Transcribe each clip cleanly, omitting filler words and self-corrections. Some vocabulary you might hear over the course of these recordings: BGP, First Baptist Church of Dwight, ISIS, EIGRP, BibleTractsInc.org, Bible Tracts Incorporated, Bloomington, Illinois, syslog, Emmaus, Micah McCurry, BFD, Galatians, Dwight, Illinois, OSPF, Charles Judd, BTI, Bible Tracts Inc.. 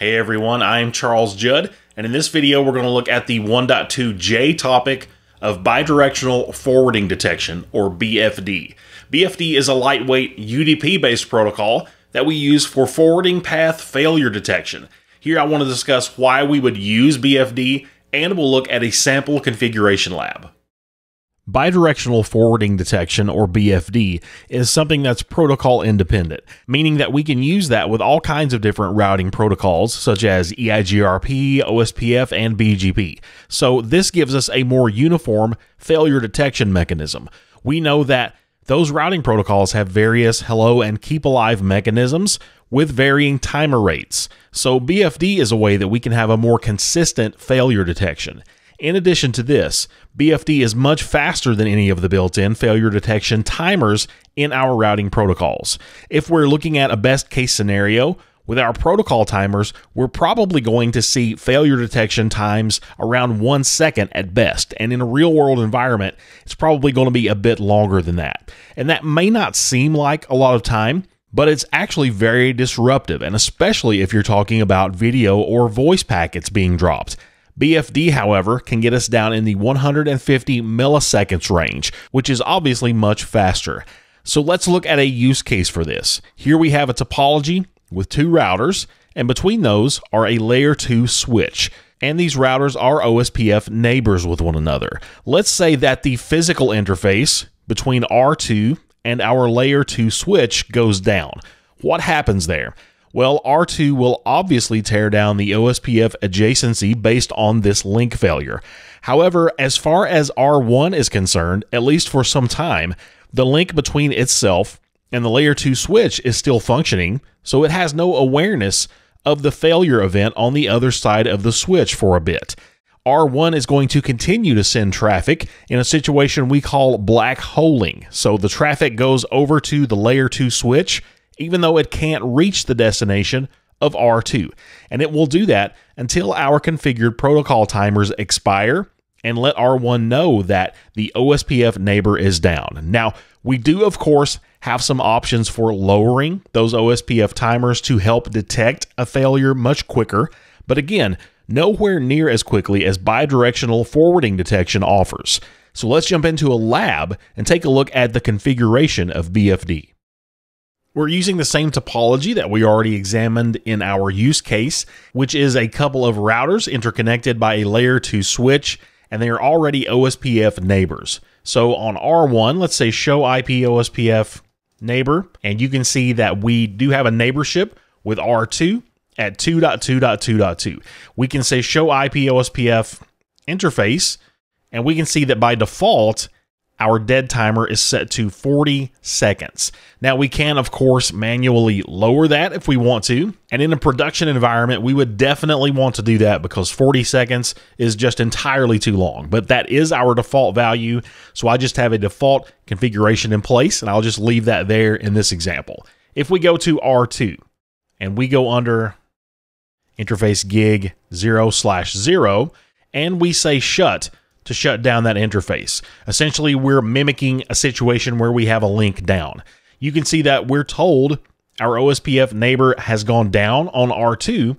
Hey everyone, I'm Charles Judd, and in this video we're going to look at the 1.2J topic of bidirectional forwarding detection, or BFD. BFD is a lightweight UDP-based protocol that we use for forwarding path failure detection. Here I want to discuss why we would use BFD, and we'll look at a sample configuration lab. Bidirectional forwarding detection, or BFD, is something that's protocol independent, meaning that we can use that with all kinds of different routing protocols such as EIGRP, OSPF, and BGP. So this gives us a more uniform failure detection mechanism. We know that those routing protocols have various hello and keep alive mechanisms with varying timer rates. So BFD is a way that we can have a more consistent failure detection. In addition to this, BFD is much faster than any of the built-in failure detection timers in our routing protocols. If we're looking at a best-case scenario, with our protocol timers, we're probably going to see failure detection times around 1 second at best, and in a real-world environment, it's probably going to be a bit longer than that. And that may not seem like a lot of time, but it's actually very disruptive, and especially if you're talking about video or voice packets being dropped. BFD, however, can get us down in the 150 milliseconds range, which is obviously much faster. So let's look at a use case for this. Here we have a topology with two routers, and between those are a layer 2 switch. And these routers are OSPF neighbors with one another. Let's say that the physical interface between R2 and our layer 2 switch goes down. What happens there? Well, R2 will obviously tear down the OSPF adjacency based on this link failure. However, as far as R1 is concerned, at least for some time, the link between itself and the layer 2 switch is still functioning, so it has no awareness of the failure event on the other side of the switch for a bit. R1 is going to continue to send traffic in a situation we call black holing. So the traffic goes over to the layer 2 switch, even though it can't reach the destination of R2. And it will do that until our configured protocol timers expire and let R1 know that the OSPF neighbor is down. Now, we do, of course, have some options for lowering those OSPF timers to help detect a failure much quicker, but again, nowhere near as quickly as bidirectional forwarding detection offers. So let's jump into a lab and take a look at the configuration of BFD. We're using the same topology that we already examined in our use case, which is a couple of routers interconnected by a layer 2 switch, and they are already OSPF neighbors. So on R1, let's say show IP OSPF neighbor, and you can see that we do have a neighborship with R2 at 2.2.2.2. We can say show IP OSPF interface, and we can see that by default, our dead timer is set to 40 seconds. Now we can, of course, manually lower that if we want to. And in a production environment, we would definitely want to do that because 40 seconds is just entirely too long. But that is our default value. So I just have a default configuration in place, and I'll just leave that there in this example. If we go to R2 and we go under interface gig 0/0, and we say shut, to shut down that interface. Essentially, we're mimicking a situation where we have a link down. You can see that we're told our OSPF neighbor has gone down on R2,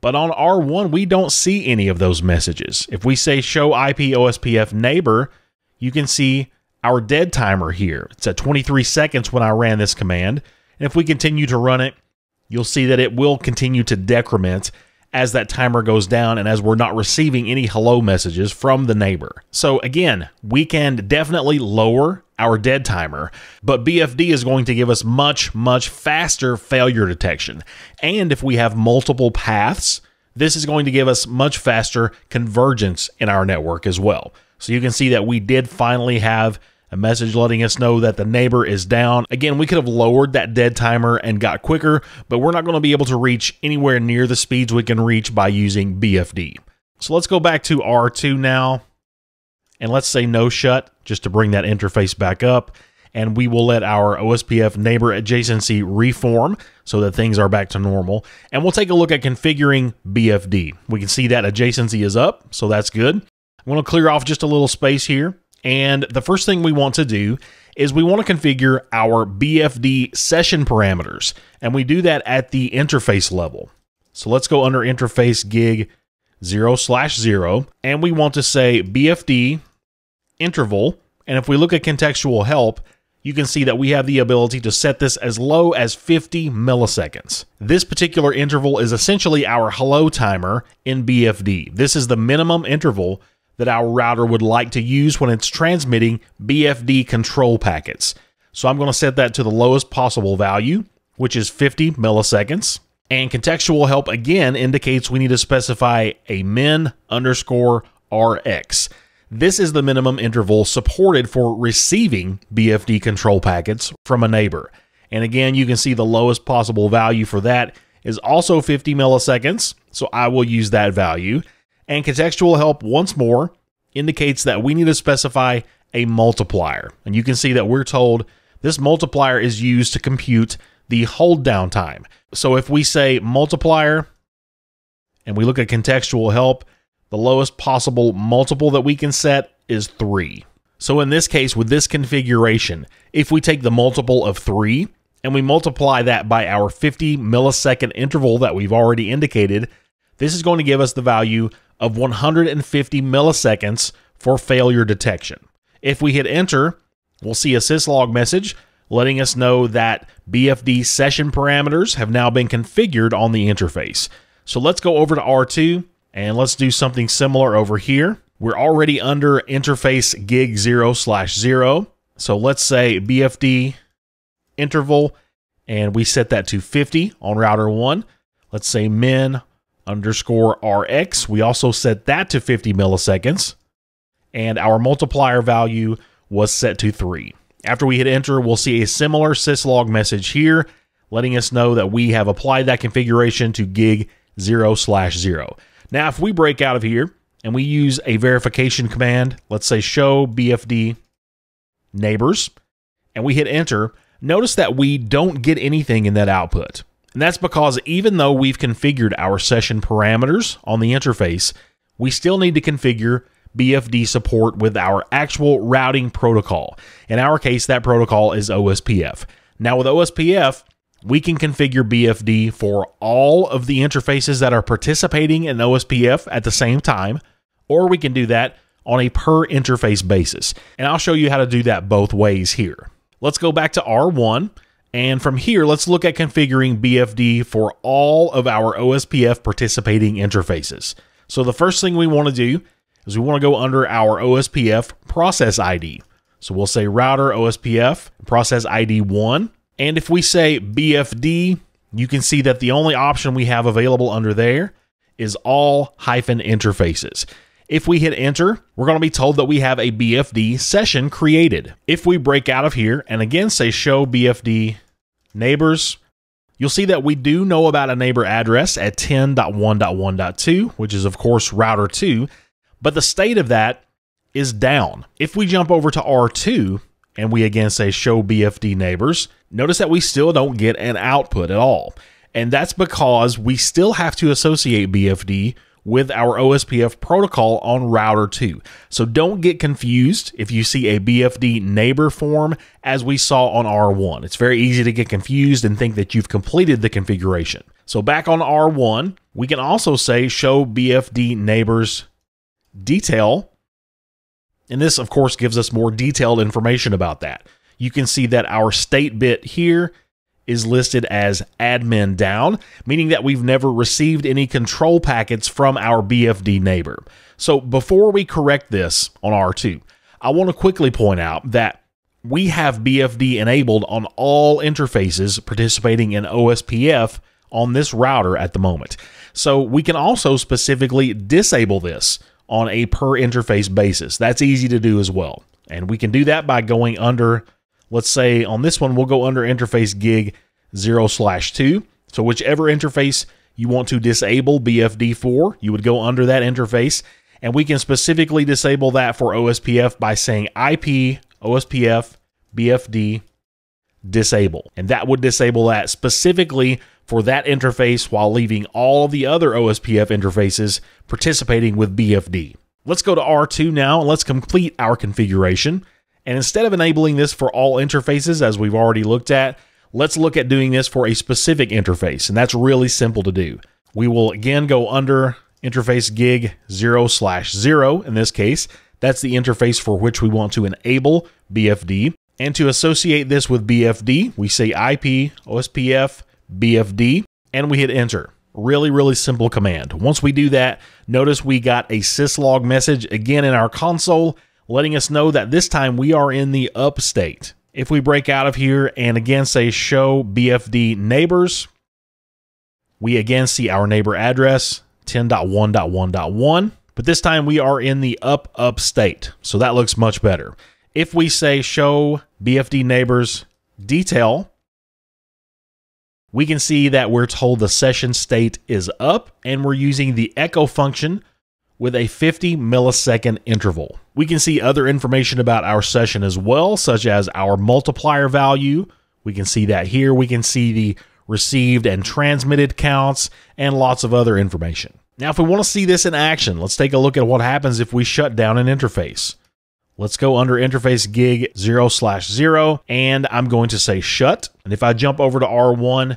but on R1, we don't see any of those messages. If we say show IP OSPF neighbor, you can see our dead timer here. It's at 23 seconds when I ran this command. And if we continue to run it, you'll see that it will continue to decrement as that timer goes down and as we're not receiving any hello messages from the neighbor. So again, we can definitely lower our dead timer, but BFD is going to give us much, much faster failure detection. And if we have multiple paths, this is going to give us much faster convergence in our network as well. So you can see that we did finally have a message letting us know that the neighbor is down. Again, we could have lowered that dead timer and got quicker, but we're not going to be able to reach anywhere near the speeds we can reach by using BFD. So let's go back to R2 now, and let's say no shut, just to bring that interface back up, and we will let our OSPF neighbor adjacency reform so that things are back to normal. And we'll take a look at configuring BFD. We can see that adjacency is up, so that's good. I'm going to clear off just a little space here. And the first thing we want to do is we want to configure our BFD session parameters, and we do that at the interface level. So let's go under interface gig 0/0, and we want to say BFD interval. And if we look at contextual help, you can see that we have the ability to set this as low as 50 milliseconds. This particular interval is essentially our hello timer in BFD. This is the minimum interval that our router would like to use when it's transmitting BFD control packets. So I'm going to set that to the lowest possible value, which is 50 milliseconds. And contextual help again indicates we need to specify a min_rx. This is the minimum interval supported for receiving BFD control packets from a neighbor. And again, you can see the lowest possible value for that is also 50 milliseconds, so I will use that value. And contextual help once more indicates that we need to specify a multiplier. And you can see that we're told this multiplier is used to compute the hold down time. So if we say multiplier and we look at contextual help, the lowest possible multiple that we can set is 3. So in this case, with this configuration, if we take the multiple of 3 and we multiply that by our 50 millisecond interval that we've already indicated, this is going to give us the value of 150 milliseconds for failure detection. If we hit enter, we'll see a syslog message letting us know that BFD session parameters have now been configured on the interface. So let's go over to R2 and let's do something similar over here. We're already under interface gig 0/0. So let's say BFD interval, and we set that to 50 on router 1. Let's say min_rx. We also set that to 50 milliseconds, and our multiplier value was set to 3. After we hit enter, we'll see a similar syslog message here, letting us know that we have applied that configuration to gig 0/0. Now, if we break out of here and we use a verification command, let's say show BFD neighbors, and we hit enter, notice that we don't get anything in that output. And that's because even though we've configured our session parameters on the interface, we still need to configure BFD support with our actual routing protocol. In our case, that protocol is OSPF. Now with OSPF, we can configure BFD for all of the interfaces that are participating in OSPF at the same time, or we can do that on a per interface basis. And I'll show you how to do that both ways here. Let's go back to R1, and from here, let's look at configuring BFD for all of our OSPF participating interfaces. So the first thing we want to do is we want to go under our OSPF process ID. So we'll say router OSPF process ID 1. And if we say BFD, you can see that the only option we have available under there is all -interfaces. If we hit enter, we're going to be told that we have a BFD session created. If we break out of here and again say show BFD neighbors, you'll see that we do know about a neighbor address at 10.1.1.2, which is of course router 2. But the state of that is down. If we jump over to R2 and we again say show BFD neighbors, notice that we still don't get an output at all. And that's because we still have to associate BFD with our OSPF protocol on router 2. So don't get confused if you see a BFD neighbor form as we saw on R1. It's very easy to get confused and think that you've completed the configuration. So back on R1, we can also say show BFD neighbors detail, and this of course gives us more detailed information about that. You can see that our state bit here is listed as admin down, meaning that we've never received any control packets from our BFD neighbor. So before we correct this on R2, I want to quickly point out that we have BFD enabled on all interfaces participating in OSPF on this router at the moment. So we can also specifically disable this on a per interface basis. That's easy to do as well. And we can do that by going under, let's say on this one, we'll go under interface gig 0/2. So whichever interface you want to disable BFD for, you would go under that interface. And we can specifically disable that for OSPF by saying IP OSPF BFD disable. And that would disable that specifically for that interface while leaving all the other OSPF interfaces participating with BFD. Let's go to R2 now and let's complete our configuration. And instead of enabling this for all interfaces as we've already looked at, let's look at doing this for a specific interface, and that's really simple to do. we will again go under interface gig 0/0. In this case, that's the interface for which we want to enable BFD. And to associate this with BFD, we say IP, OSPF, BFD, and we hit enter. Really, really simple command. Once we do that, notice we got a syslog message again in our console, letting us know that this time we are in the up state. If we break out of here and again say show BFD neighbors, we again see our neighbor address 10.1.1.1, but this time we are in the up state. So that looks much better. If we say show BFD neighbors detail, we can see that we're told the session state is up and we're using the echo function with a 50-millisecond interval. We can see other information about our session as well, such as our multiplier value. We can see that here. We can see the received and transmitted counts and lots of other information. Now, if we want to see this in action, let's take a look at what happens if we shut down an interface. Let's go under interface gig 0/0, and I'm going to say shut. And if I jump over to R1,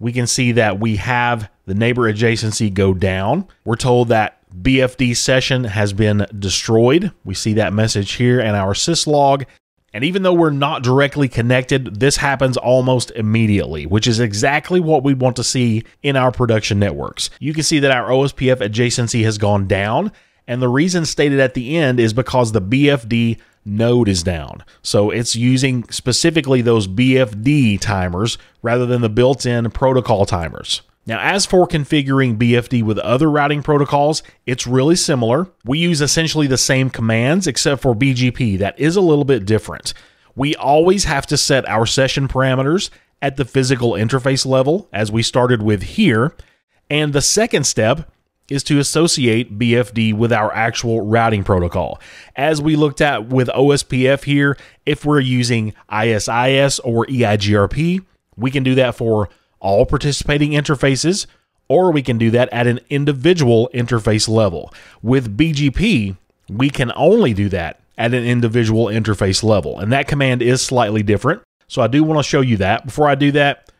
we can see that we have the neighbor adjacency go down. We're told that BFD session has been destroyed. We see that message here in our syslog. And even though we're not directly connected, this happens almost immediately, which is exactly what we want to see in our production networks. You can see that our OSPF adjacency has gone down. And the reason stated at the end is because the BFD node is down. So it's using specifically those BFD timers rather than the built-in protocol timers. Now, as for configuring BFD with other routing protocols, it's really similar. We use essentially the same commands, except for BGP. That is a little bit different. We always have to set our session parameters at the physical interface level, as we started with here. And the second step is to associate BFD with our actual routing protocol. As we looked at with OSPF here, if we're using ISIS or EIGRP, we can do that for all participating interfaces, or we can do that at an individual interface level. With BGP, we can only do that at an individual interface level, and that command is slightly different. So I do want to show you that. Before I do that,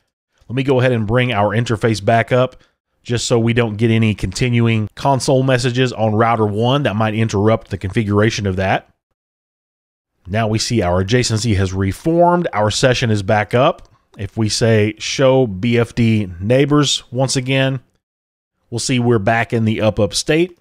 let me go ahead and bring our interface back up, just so we don't get any continuing console messages on router 1 that might interrupt the configuration of that. Now we see our adjacency has reformed. Our session is back up. If we say show BFD neighbors once again, we'll see we're back in the up state.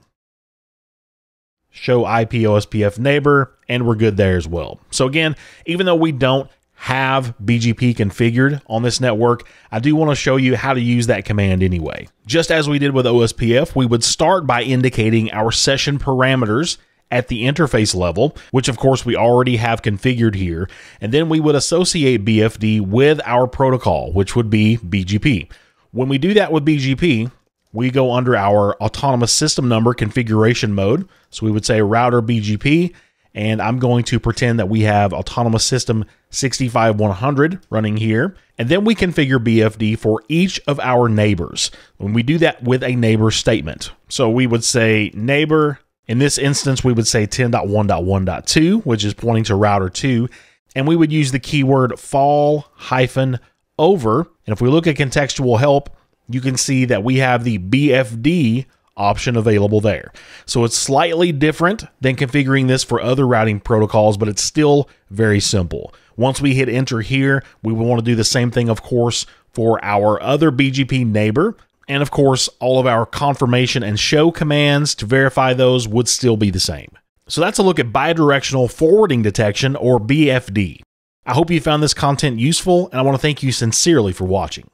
Show IP OSPF neighbor, and we're good there as well. So again, even though we don't have BGP configured on this network, I do want to show you how to use that command anyway. Just as we did with OSPF, we would start by indicating our session parameters at the interface level, which of course we already have configured here, and then we would associate BFD with our protocol, which would be BGP. When we do that with BGP, we go under our autonomous system number configuration mode. So we would say router BGP, and I'm going to pretend that we have autonomous system 65100 running here. And then we configure BFD for each of our neighbors. When we do that with a neighbor statement. So we would say neighbor, in this instance, we would say 10.1.1.2, which is pointing to router 2. And we would use the keyword fall-over. And if we look at contextual help, you can see that we have the BFD option available there. So it's slightly different than configuring this for other routing protocols, but it's still very simple. Once we hit enter here, we will want to do the same thing, of course, for our other BGP neighbor. And of course, all of our confirmation and show commands to verify those would still be the same. So that's a look at bidirectional forwarding detection, or BFD. I hope you found this content useful, and I want to thank you sincerely for watching.